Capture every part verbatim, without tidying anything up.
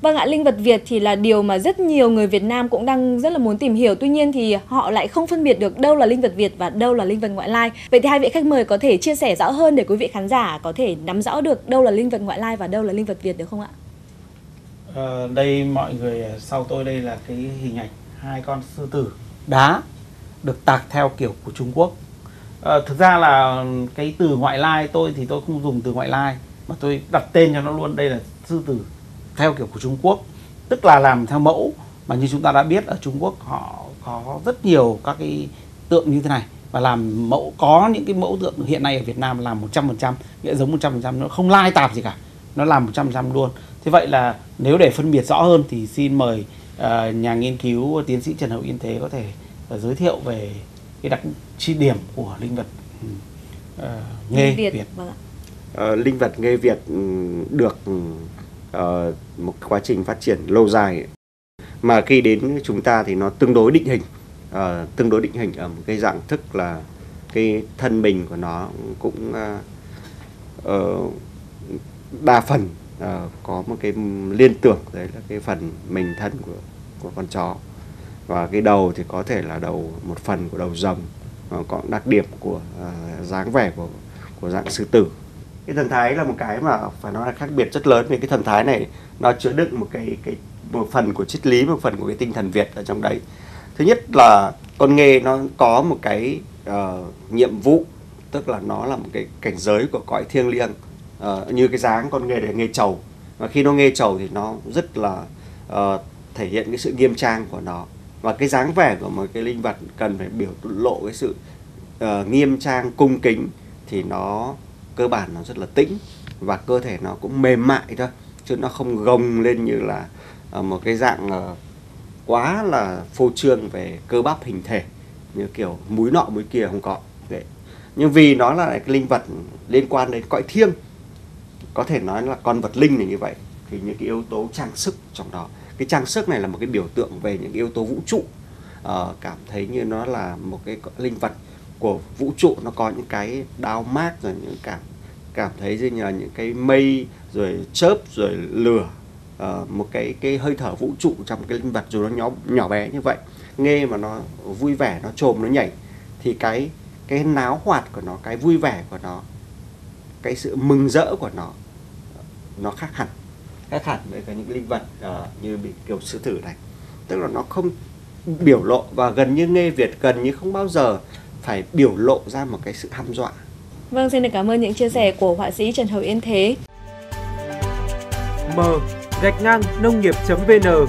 Vâng ạ, linh vật Việt thì là điều mà rất nhiều người Việt Nam cũng đang rất là muốn tìm hiểu. Tuy nhiên thì họ lại không phân biệt được đâu là linh vật Việt và đâu là linh vật ngoại lai. Vậy thì hai vị khách mời có thể chia sẻ rõ hơn để quý vị khán giả có thể nắm rõ được đâu là linh vật ngoại lai và đâu là linh vật Việt được không ạ? À, đây mọi người sau tôi đây là cái hình ảnh hai con sư tử đá được tạc theo kiểu của Trung Quốc. À, thực ra là cái từ ngoại lai tôi thì tôi không dùng từ ngoại lai mà tôi đặt tên cho nó luôn, đây là sư tử theo kiểu của Trung Quốc, tức là làm theo mẫu. Mà như chúng ta đã biết ở Trung Quốc họ có rất nhiều các cái tượng như thế này và làm mẫu, có những cái mẫu tượng hiện nay ở Việt Nam làm một trăm phần trăm, nghĩa giống một trăm phần trăm, nó không lai tạp gì cả, nó làm một trăm phần trăm luôn. Thế vậy là nếu để phân biệt rõ hơn thì xin mời uh, nhà nghiên cứu tiến sĩ Trần Hậu Yên Thế có thể uh, giới thiệu về cái đặc điểm của linh vật uh, Nghê Việt. Việt. Vâng ạ. Uh, linh vật Nghê Việt được uh, một quá trình phát triển lâu dài mà khi đến chúng ta thì nó tương đối định hình, uh, tương đối định hình ở một cái dạng thức là cái thân mình của nó cũng uh, uh, đa phần uh, có một cái liên tưởng, đấy là cái phần mình thân của, của con chó, và cái đầu thì có thể là đầu một phần của đầu rồng, uh, có đặc điểm của uh, dáng vẻ của, của dạng sư tử. Cái thần thái là một cái mà phải nói là khác biệt rất lớn, vì cái thần thái này nó chứa đựng một cái cái một phần của triết lý, một phần của cái tinh thần Việt ở trong đấy. Thứ nhất là con Nghê nó có một cái uh, nhiệm vụ, tức là nó là một cái cảnh giới của cõi thiêng liêng. Uh, như cái dáng con Nghê này, Nghê trầu, và khi nó Nghê trầu thì nó rất là uh, thể hiện cái sự nghiêm trang của nó, và cái dáng vẻ của một cái linh vật cần phải biểu lộ cái sự uh, nghiêm trang cung kính thì nó cơ bản nó rất là tĩnh, và cơ thể nó cũng mềm mại thôi, chứ nó không gồng lên như là một cái dạng quá là phô trương về cơ bắp hình thể như kiểu múi nọ múi kia, không có. Đấy. Nhưng vì nó là cái linh vật liên quan đến cõi thiêng, có thể nói là con vật linh này như vậy, thì những cái yếu tố trang sức trong đó, cái trang sức này là một cái biểu tượng về những yếu tố vũ trụ, à, cảm thấy như nó là một cái linh vật của vũ trụ, nó có những cái đao mát, rồi những cảm cảm thấy như là những cái mây, rồi chớp, rồi lửa, uh, một cái cái hơi thở vũ trụ trong cái linh vật dù nó nhỏ nhỏ bé như vậy. Nghê mà nó vui vẻ, nó chồm, nó nhảy thì cái cái náo hoạt của nó, cái vui vẻ của nó, cái sự mừng rỡ của nó nó khác hẳn, khác hẳn với cả những linh vật uh, như bị kiểu sư tử này, tức là nó không biểu lộ, và gần như Nghê Việt gần như không bao giờ phải biểu lộ ra một cái sự hăm dọa. Vâng, xin được cảm ơn những chia sẻ của họa sĩ Trần Hậu Yên Thế. m chấm nông nghiệp chấm vn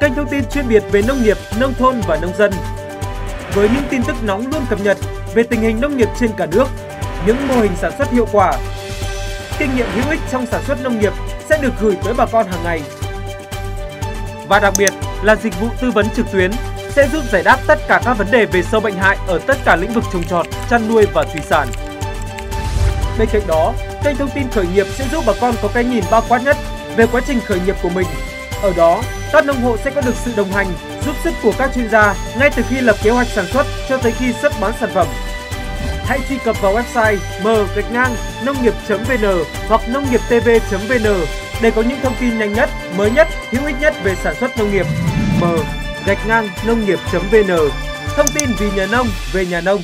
kênh thông tin chuyên biệt về nông nghiệp, nông thôn và nông dân, với những tin tức nóng luôn cập nhật về tình hình nông nghiệp trên cả nước, những mô hình sản xuất hiệu quả, kinh nghiệm hữu ích trong sản xuất nông nghiệp sẽ được gửi tới bà con hàng ngày, và đặc biệt là dịch vụ tư vấn trực tuyến sẽ giúp giải đáp tất cả các vấn đề về sâu bệnh hại ở tất cả lĩnh vực trồng trọt, chăn nuôi và thủy sản. Bên cạnh đó, kênh thông tin khởi nghiệp sẽ giúp bà con có cái nhìn bao quát nhất về quá trình khởi nghiệp của mình. Ở đó, các nông hộ sẽ có được sự đồng hành, giúp sức của các chuyên gia ngay từ khi lập kế hoạch sản xuất cho tới khi xuất bán sản phẩm. Hãy truy cập vào website m chấm nông nghiệp chấm vn hoặc nông nghiệp t v chấm vn để có những thông tin nhanh nhất, mới nhất, hữu ích nhất về sản xuất nông nghiệp. M gạch ngang nông nghiệp chấm vn, thông tin vì nhà nông, về nhà nông.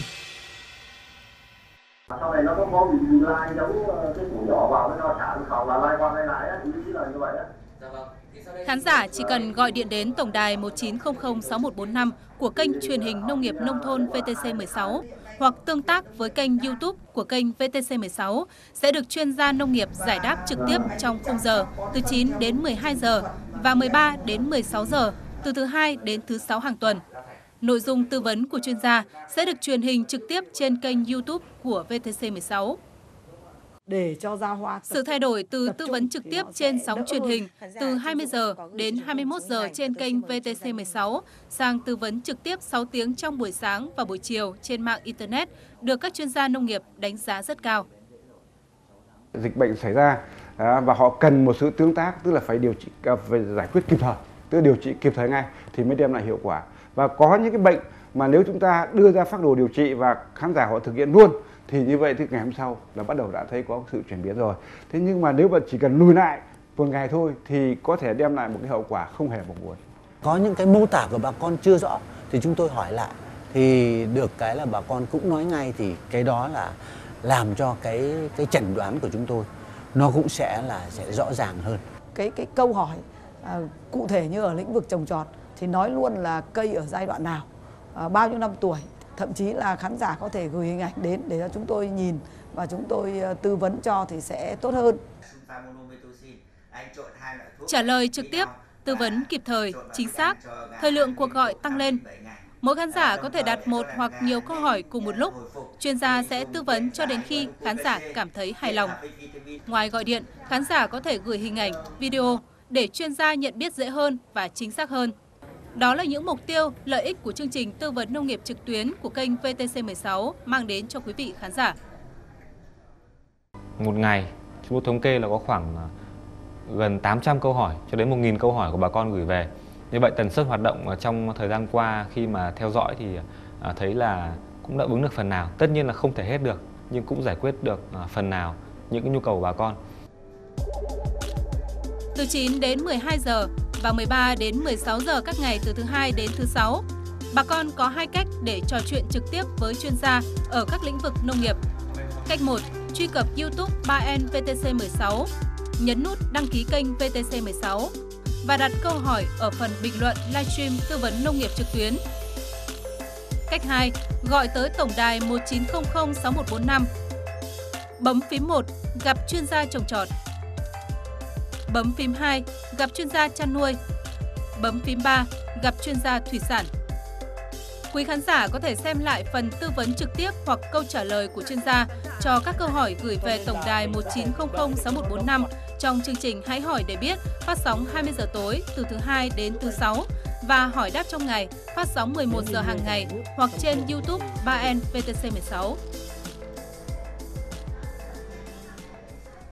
Sau này nó có có bị lai giống cái củ nhỏ vào cái nó trả khẩu là lai qua lai lại á, ý là như vậy á. Khán giả chỉ cần gọi điện đến tổng đài một chín không không sáu một bốn năm của kênh truyền hình nông nghiệp nông thôn V T C mười sáu hoặc tương tác với kênh YouTube của kênh V T C mười sáu sẽ được chuyên gia nông nghiệp giải đáp trực tiếp trong khung giờ từ chín đến mười hai giờ và mười ba đến mười sáu giờ. Từ thứ hai đến thứ sáu hàng tuần. Nội dung tư vấn của chuyên gia sẽ được truyền hình trực tiếp trên kênh YouTube của V T C mười sáu. Để cho ra hoa. Sự thay đổi từ tư vấn trực tiếp trên sóng truyền hình từ hai mươi giờ đến hai mươi mốt giờ trên kênh V T C mười sáu sang tư vấn trực tiếp sáu tiếng trong buổi sáng và buổi chiều trên mạng internet được các chuyên gia nông nghiệp đánh giá rất cao. Dịch bệnh xảy ra và họ cần một sự tương tác, tức là phải điều trị và giải quyết kịp thời. Tự điều trị kịp thời ngay thì mới đem lại hiệu quả. Và có những cái bệnh mà nếu chúng ta đưa ra phác đồ điều trị và khán giả họ thực hiện luôn thì như vậy thì ngày hôm sau là bắt đầu đã thấy có sự chuyển biến rồi. Thế nhưng mà nếu mà chỉ cần lùi lại một ngày thôi thì có thể đem lại một cái hậu quả không hề mong muốn. Có những cái mô tả của bà con chưa rõ thì chúng tôi hỏi lại, thì được cái là bà con cũng nói ngay, thì cái đó là làm cho cái cái chẩn đoán của chúng tôi nó cũng sẽ là sẽ rõ ràng hơn. Cái cái câu hỏi à, cụ thể như ở lĩnh vực trồng trọt thì nói luôn là cây ở giai đoạn nào, à, bao nhiêu năm tuổi, thậm chí là khán giả có thể gửi hình ảnh đến để cho chúng tôi nhìn và chúng tôi tư vấn cho thì sẽ tốt hơn. Trả lời trực tiếp, tư vấn kịp thời, chính xác, thời lượng cuộc gọi tăng lên. Mỗi khán giả có thể đặt một hoặc nhiều câu hỏi cùng một lúc. Chuyên gia sẽ tư vấn cho đến khi khán giả cảm thấy hài lòng. Ngoài gọi điện, khán giả có thể gửi hình ảnh, video để chuyên gia nhận biết dễ hơn và chính xác hơn. Đó là những mục tiêu, lợi ích của chương trình tư vấn nông nghiệp trực tuyến của kênh V T C mười sáu mang đến cho quý vị khán giả. Một ngày, chúng tôi thống kê là có khoảng gần tám trăm câu hỏi cho đến một nghìn câu hỏi của bà con gửi về. Như vậy tần suất hoạt động trong thời gian qua khi mà theo dõi thì thấy là cũng đã đáp ứng được phần nào. Tất nhiên là không thể hết được, nhưng cũng giải quyết được phần nào những nhu cầu của bà con. Từ chín đến mười hai giờ và mười ba đến mười sáu giờ các ngày từ thứ Hai đến thứ Sáu, bà con có hai cách để trò chuyện trực tiếp với chuyên gia ở các lĩnh vực nông nghiệp. Cách một, truy cập YouTube ba N V T C mười sáu, nhấn nút đăng ký kênh V T C mười sáu và đặt câu hỏi ở phần bình luận livestream tư vấn nông nghiệp trực tuyến. Cách hai, gọi tới tổng đài một chín không không sáu một bốn năm. Bấm phím một, gặp chuyên gia trồng trọt. Bấm phím hai, gặp chuyên gia chăn nuôi. Bấm phím ba, gặp chuyên gia thủy sản. Quý khán giả có thể xem lại phần tư vấn trực tiếp hoặc câu trả lời của chuyên gia cho các câu hỏi gửi về tổng đài một chín không không sáu một bốn năm trong chương trình Hãy Hỏi Để Biết, phát sóng hai mươi giờ tối từ thứ Hai đến thứ Sáu và Hỏi Đáp Trong Ngày, phát sóng mười một giờ hàng ngày hoặc trên YouTube ba N V T C mười sáu.